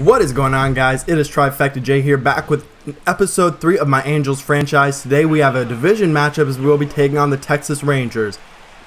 What is going on, guys? It is TrifectaJ here, back with episode 3 of my Angels franchise. Today we have a division matchup as we will be taking on the Texas Rangers.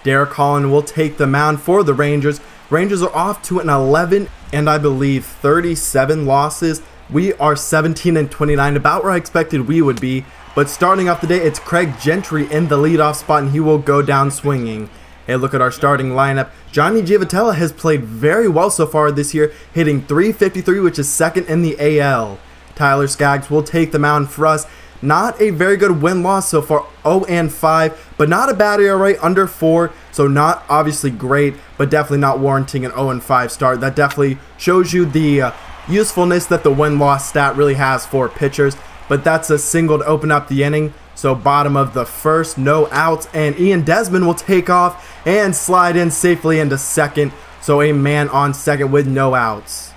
Derek Holland will take the mound for the Rangers. Rangers are off to an 11 and I believe 37 losses. We are 17 and 29, about where I expected we would be. But starting off the day, it's Craig Gentry in the leadoff spot and he will go down swinging. Hey, look at our starting lineup. Johnny Giavotella has played very well so far this year, hitting .353, which is second in the AL. Tyler Skaggs will take the mound for us. Not a very good win-loss so far, 0-5, but not a bad ERA, under 4, so not obviously great, but definitely not warranting an 0-5 start. That definitely shows you the usefulness that the win-loss stat really has for pitchers, but that's a single to open up the inning. So bottom of the first, no outs, and Ian Desmond will take off and slide in safely into second. So a man on second with no outs.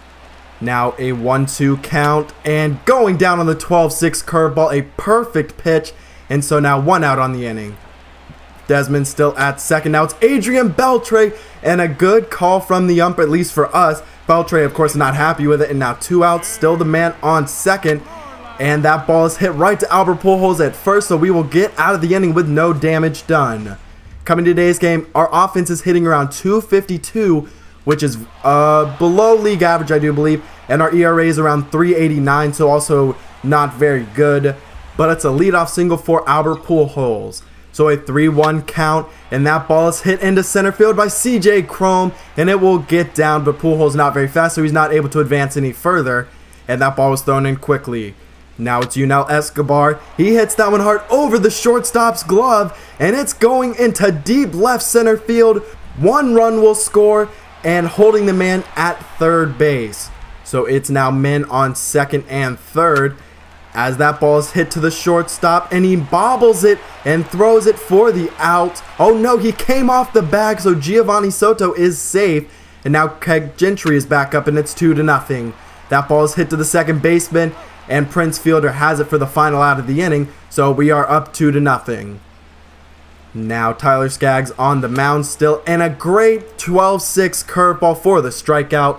Now a 1-2 count, and going down on the 12-6 curveball, a perfect pitch, and so now one out on the inning. Desmond still at second. Now it's Adrian Beltre, and a good call from the ump, at least for us. Beltre, of course, not happy with it, and now two outs, still the man on second. And that ball is hit right to Albert Pujols at first, so we will get out of the inning with no damage done. Coming to today's game, our offense is hitting around .252, which is below league average, I do believe. And our ERA is around .389, so also not very good. But it's a leadoff single for Albert Pujols. So a 3-1 count, and that ball is hit into center field by CJ Chrome, and it will get down, but Pujols not very fast, so he's not able to advance any further. And that ball was thrown in quickly. Now it's Yunel Escobar. He hits that one hard over the shortstop's glove, and it's going into deep left center field. One run will score, and holding the man at third base. So it's now men on second and third, as that ball is hit to the shortstop, and he bobbles it and throws it for the out. Oh no, he came off the bag, so Giovanni Soto is safe, and now Craig Gentry is back up, and it's 2-0. That ball is hit to the second baseman, and Prince Fielder has it for the final out of the inning, so we are up 2-0. Now Tyler Skaggs on the mound still, and a great 12-6 curveball for the strikeout.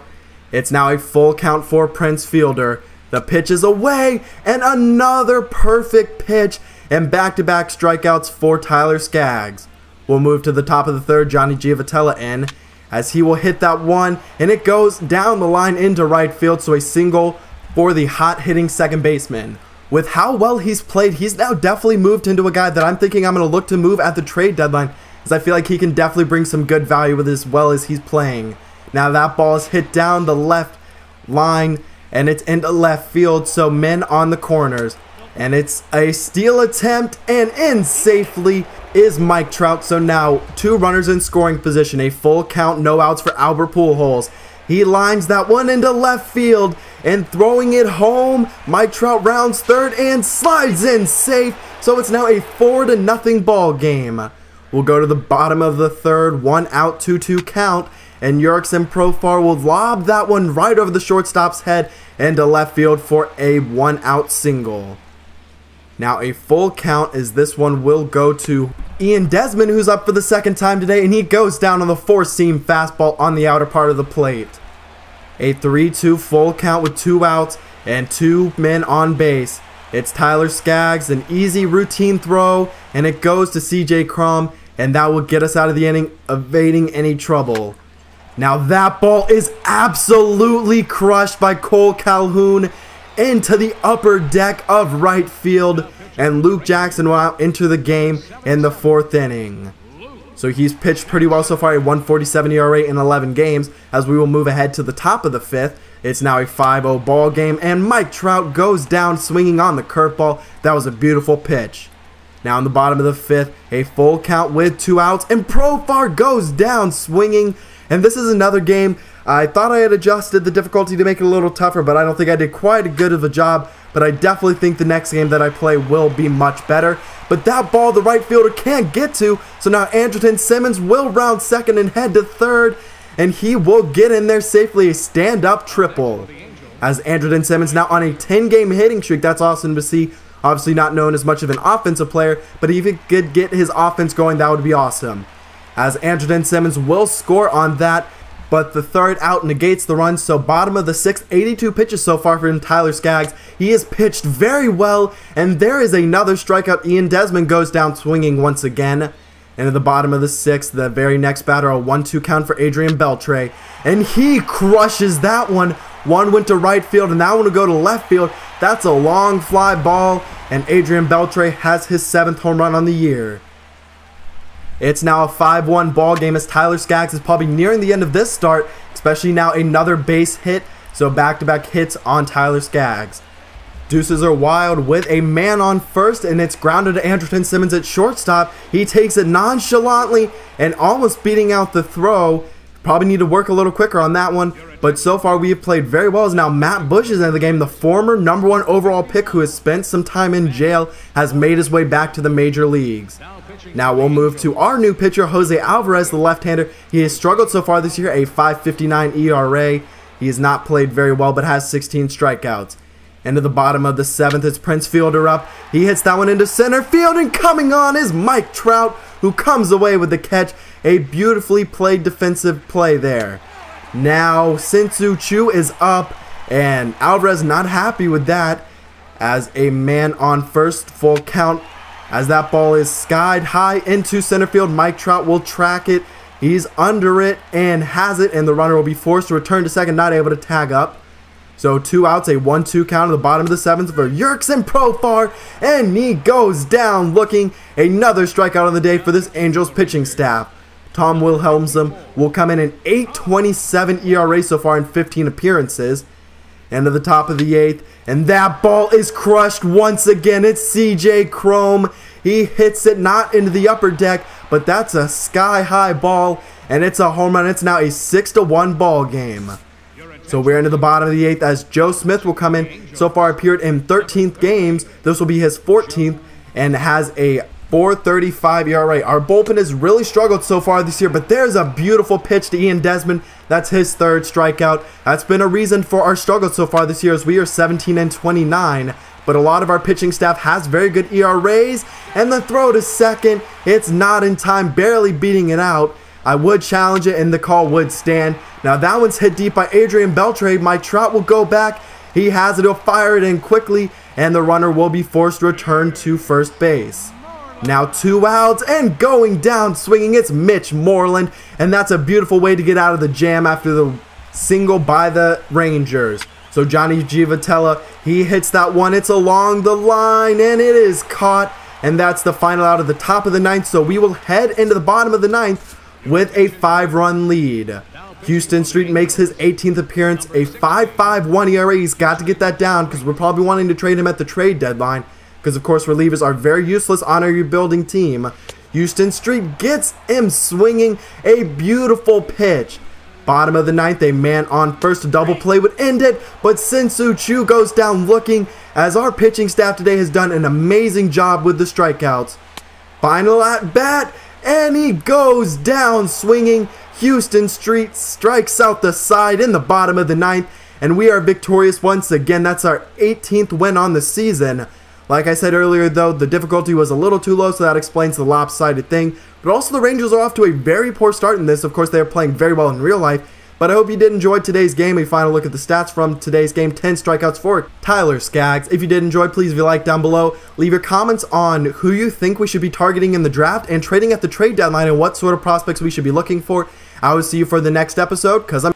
It's now a full count for Prince Fielder. The pitch is away, and another perfect pitch, and back-to-back strikeouts for Tyler Skaggs. We'll move to the top of the third, Johnny Giavotella in, as he will hit that one, and it goes down the line into right field, so a single for the hot-hitting second baseman. With how well he's played, he's now definitely moved into a guy that I'm thinking I'm going to look to move at the trade deadline, as I feel like he can definitely bring some good value with as well as he's playing. Now that ball is hit down the left line, and it's into left field, so men on the corners. And it's a steal attempt, and in safely is Mike Trout. So now two runners in scoring position, a full count, no outs for Albert Pujols. He lines that one into left field, and throwing it home, Mike Trout rounds third and slides in safe. So it's now a 4-0 ball game. We'll go to the bottom of the third, one out, 2-2 count, and Jurickson Profar will lob that one right over the shortstop's head into left field for a one out single. Now a full count, as this one will go to Ian Desmond, who's up for the second time today, and he goes down on the four-seam fastball on the outer part of the plate. A 3-2 full count with two outs and two men on base. It's Tyler Skaggs, an easy routine throw, and it goes to C.J. Cron, and that will get us out of the inning, evading any trouble. Now that ball is absolutely crushed by Kole Calhoun into the upper deck of right field, and Luke Jackson will out into the game in the fourth inning. So he's pitched pretty well so far, a 1.47 ERA in 11 games, as we will move ahead to the top of the fifth. It's now a 5-0 ball game, and Mike Trout goes down swinging on the curveball. That was a beautiful pitch. Now in the bottom of the fifth, a full count with two outs, and Profar goes down swinging. And this is another game. I thought I had adjusted the difficulty to make it a little tougher, but I don't think I did quite as good of a job. But I definitely think the next game that I play will be much better. But that ball the right fielder can't get to. So now Andrelton Simmons will round second and head to third. And he will get in there safely, a stand-up triple. As Andrelton Simmons now on a 10-game hitting streak. That's awesome to see. Obviously not known as much of an offensive player, but if he could get his offense going, that would be awesome. As Andrelton Simmons will score on that. but the third out negates the run, so bottom of the sixth, 82 pitches so far from Tyler Skaggs. He has pitched very well, and there is another strikeout. Ian Desmond goes down swinging once again. And at the bottom of the sixth, the very next batter, a 1-2 count for Adrian Beltre. And he crushes that one. One went to right field, and that one will go to left field. That's a long fly ball, and Adrian Beltre has his 7th home run on the year. It's now a 5-1 ball game as Tyler Skaggs is probably nearing the end of this start, especially now another base hit. So back-to-back hits on Tyler Skaggs. Deuces are wild with a man on first, and it's grounded to Andrelton Simmons at shortstop. He takes it nonchalantly and almost beating out the throw. Probably need to work a little quicker on that one, but so far we have played very well. As now Matt Bush is in the game, the former #1 overall pick who has spent some time in jail, has made his way back to the major leagues. Now we'll move to our new pitcher, Jose Alvarez, the left-hander. He has struggled so far this year, a 5.59 ERA. He has not played very well, but has 16 strikeouts. And to the bottom of the 7th, it's Prince Fielder up. He hits that one into center field, and coming on is Mike Trout, who comes away with the catch. A beautifully played defensive play there. Now Shin-Soo Choo is up, and Alvarez not happy with that. As a man on first, full count. As that ball is skied high into center field, Mike Trout will track it. He's under it and has it, and the runner will be forced to return to second, not able to tag up. So 2 outs, a 1-2 count at the bottom of the 7th for Jurickson Profar, and he goes down looking. Another strikeout on the day for this Angels pitching staff. Tom Wilhelmsen will come in an 8.27 ERA so far in 15 appearances. And at the top of the 8th, and that ball is crushed once again. It's CJ Chrome. He hits it not into the upper deck, but that's a sky-high ball, and it's a home run. It's now a 6-1 ball game. So we're into the bottom of the 8th as Joe Smith will come in. So far appeared in 13 games. This will be his 14th and has a 4.35 ERA. Our bullpen has really struggled so far this year, but there's a beautiful pitch to Ian Desmond. That's his 3rd strikeout. That's been a reason for our struggle so far this year, as we are 17-29. But a lot of our pitching staff has very good ERAs. And the throw to second, it's not in time, barely beating it out. I would challenge it, and the call would stand. Now that one's hit deep by Adrian Beltre. Mike Trout will go back. He has it. He'll fire it in quickly, and the runner will be forced to return to first base. Now 2 outs, and going down swinging, it's Mitch Moreland, and that's a beautiful way to get out of the jam after the single by the Rangers. So Johnny Giavotella, he hits that one. It's along the line, and it is caught, and that's the final out of the top of the 9th. So we will head into the bottom of the 9th with a 5-run lead. Houston Street makes his 18th appearance, a 5.51 ERA. He's got to get that down, because we're probably wanting to trade him at the trade deadline, because of course relievers are very useless on a rebuilding team. Houston Street gets him swinging, a beautiful pitch. Bottom of the 9th, a man on first, a double play would end it, but Shin-Soo Choo goes down looking, as our pitching staff today has done an amazing job with the strikeouts. Final at bat, and he goes down swinging. Houston Street strikes out the side in the bottom of the 9th, and we are victorious once again. That's our 18th win on the season. Like I said earlier, though, the difficulty was a little too low, so that explains the lopsided thing. But also the Rangers are off to a very poor start in this. Of course, they are playing very well in real life. But I hope you did enjoy today's game. A final look at the stats from today's game. 10 strikeouts for Tyler Skaggs. If you did enjoy, please leave a like down below. Leave your comments on who you think we should be targeting in the draft and trading at the trade deadline, and what sort of prospects we should be looking for. I will see you for the next episode, because I'm...